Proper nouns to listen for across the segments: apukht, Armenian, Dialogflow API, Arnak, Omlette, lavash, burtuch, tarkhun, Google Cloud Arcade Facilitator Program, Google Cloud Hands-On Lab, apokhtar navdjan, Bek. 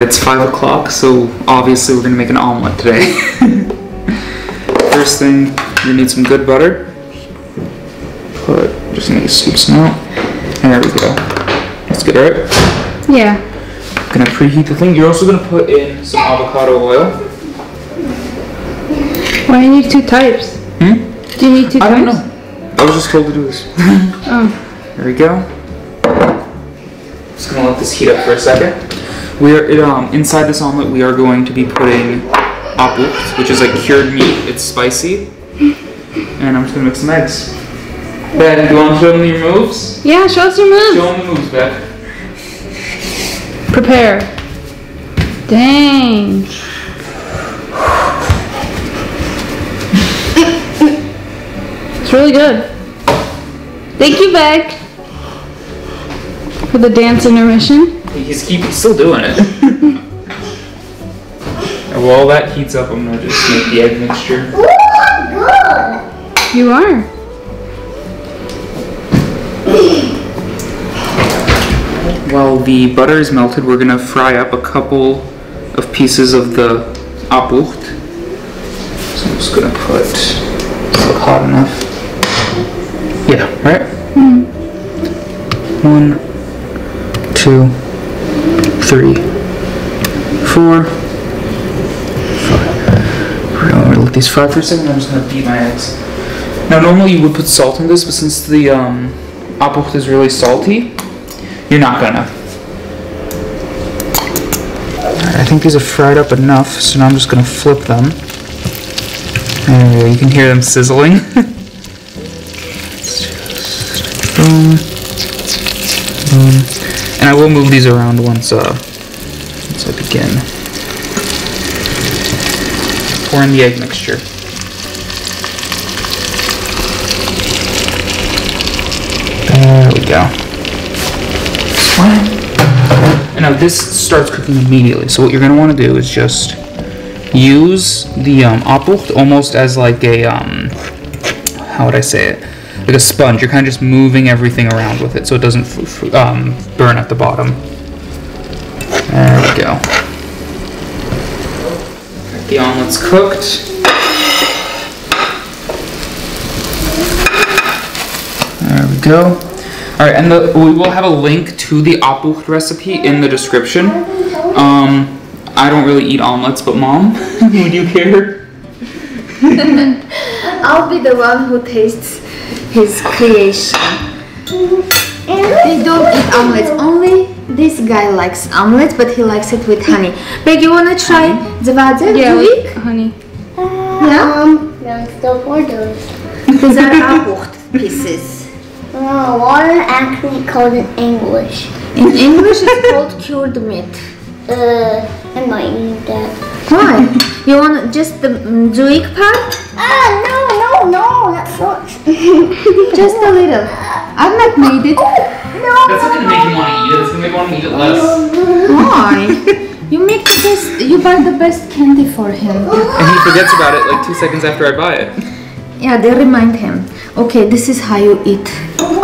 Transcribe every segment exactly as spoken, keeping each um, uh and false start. It's five o'clock, so obviously we're going to make an omelette today. First thing, you need some good butter. Put, just need to scoop some out. There we go. That's good, right? Yeah. I'm going to preheat the thing. You're also going to put in some avocado oil. Why do you need two types? Hmm? Do you need two I types? I don't know. I was just told to do this. Oh. There we go. Just going to let this heat up for a second. We are, um, inside this omelet, we are going to be putting apukht, which is like cured meat. It's spicy. And I'm just going to make some eggs. Ben, do you want to show them your moves? Yeah, show us your moves. Show them the moves, Ben. Prepare. Dang. It's really good. Thank you, Bek, for the dance intermission. He's, keep, he's still doing it. While that heats up, I'm going to just make the egg mixture. Ooh, good. You are. While the butter is melted, we're going to fry up a couple of pieces of the apukht. So I'm just going to put... Is it hot enough? Yeah, right? Mm-hmm. One, two... Three, four, five. We're gonna let these fry for a second. I'm just gonna beat my eggs. Now, normally you would put salt in this, but since the um, apukht is really salty, you're not gonna. Right, I think these are fried up enough, so now I'm just gonna flip them. There we go. You can hear them sizzling. Boom. Boom. And I will move these around once, uh, once I begin. Pour in the egg mixture. There we go. And now this starts cooking immediately. So what you're going to want to do is just use the um, apukht almost as like a, um, how would I say it? Like a sponge, you're kind of just moving everything around with it so it doesn't f f um, burn at the bottom. There we go. The omelet's cooked. There we go. All right, and the, we will have a link to the apukht recipe in the description. Um, I don't really eat omelets, but Mom, would you care? I'll be the one who tastes his creation. They don't eat omelets. Only this guy likes omelets, but he likes it with honey. Bek, you wanna try zvazer? Yeah, with honey. Uh, yeah. Um, no, it's the borders. These are apukht pieces. No, what are actually called in English? In English, it's called cured meat. Uh, I'm not eating that. Why? You want just the zuik part? Ah, no, no, no, that's not. Just a little. I've not made it. No, that's not gonna make you want to eat it. It's gonna make you want to eat it less. Why? You make the best. You buy the best candy for him. And he forgets about it like two seconds after I buy it. Yeah, they remind him. Okay, this is how you eat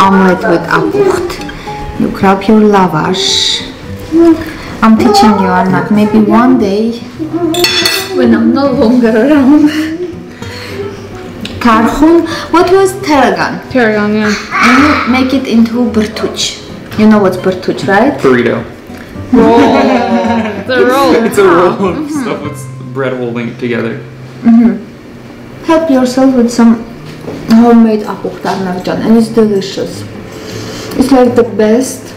omelette with apukht. You grab your lavash. I'm teaching you, Arnak. Maybe one day, when I'm no longer around. Tarkhun. What was tarragon? Tarragon, yeah. And you make it into burtuch. You know what's burtuch, right? Burrito. Roll. It's a roll. It's a roll of mm-hmm. stuff with bread holding it together. Mm-hmm. Help yourself with some homemade apokhtar navdjan, and it's delicious. It's like the best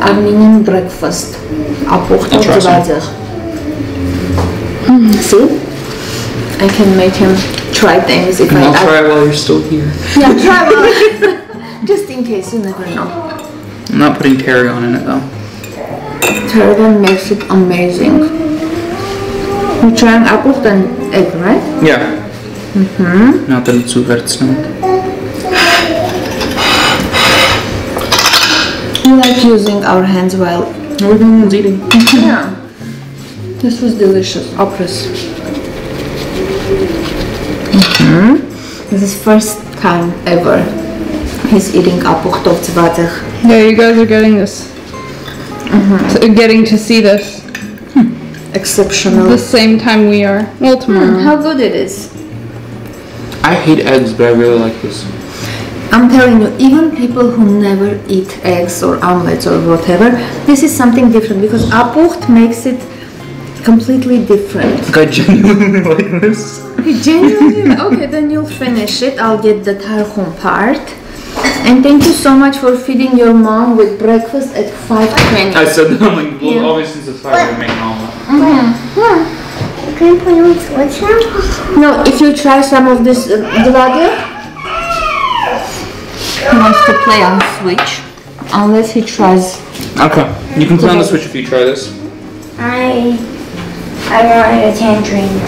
Armenian breakfast. Apukht or zvazer. See? I can make him try things if I... And I'll try it while you're still here. Yeah, try while just in case, you never know. I'm not putting tarragon in it though. Tarragon makes it amazing. You're trying apukht and egg, right? Yeah. Mm-hmm. Not that it's too hard now. We like using our hands while everyone's eating. Yeah. This was delicious. Apres. Mm-hmm. This is first time ever he's eating apukht or zvazer. Yeah, you guys are getting this. Mm-hmm. So, getting to see this. Hmm. exceptional. The same time we are. Well, tomorrow. Mm, how good it is. I hate eggs, but I really like this. I'm telling you, even people who never eat eggs or omelets or whatever, this is something different because apukht makes it completely different. I genuinely like this. Genuinely? Okay, then you'll finish it. I'll get the tarkhun part. And thank you so much for feeding your mom with breakfast at five twenty. I said that, like, well, yeah. Always since it's five, we make an omelet. Mm-hmm. Yeah. Can you put it with what's now? No, if you try some of this, uh, the ladder. He wants to play on Switch. Unless he tries. Okay, you can play on the Switch if you try this. I... I wanted a tangerine.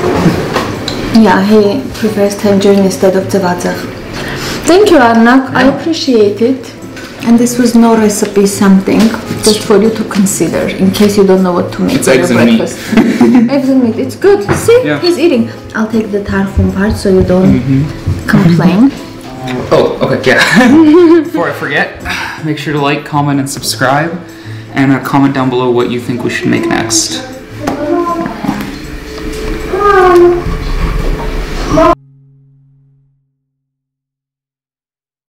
Yeah, he prefers tangerine instead of tzavazah. Thank you, Arnak. Yeah. I appreciate it. And this was no recipe, something just for you to consider in case you don't know what to make it's for eggs your and breakfast. Meat. Eggs and meat. It's good. See, yeah. He's eating. I'll take the tarkhun part so you don't mm-hmm. complain. Oh, okay, yeah. Before I forget, make sure to like, comment, and subscribe, and uh, comment down below what you think we should make next.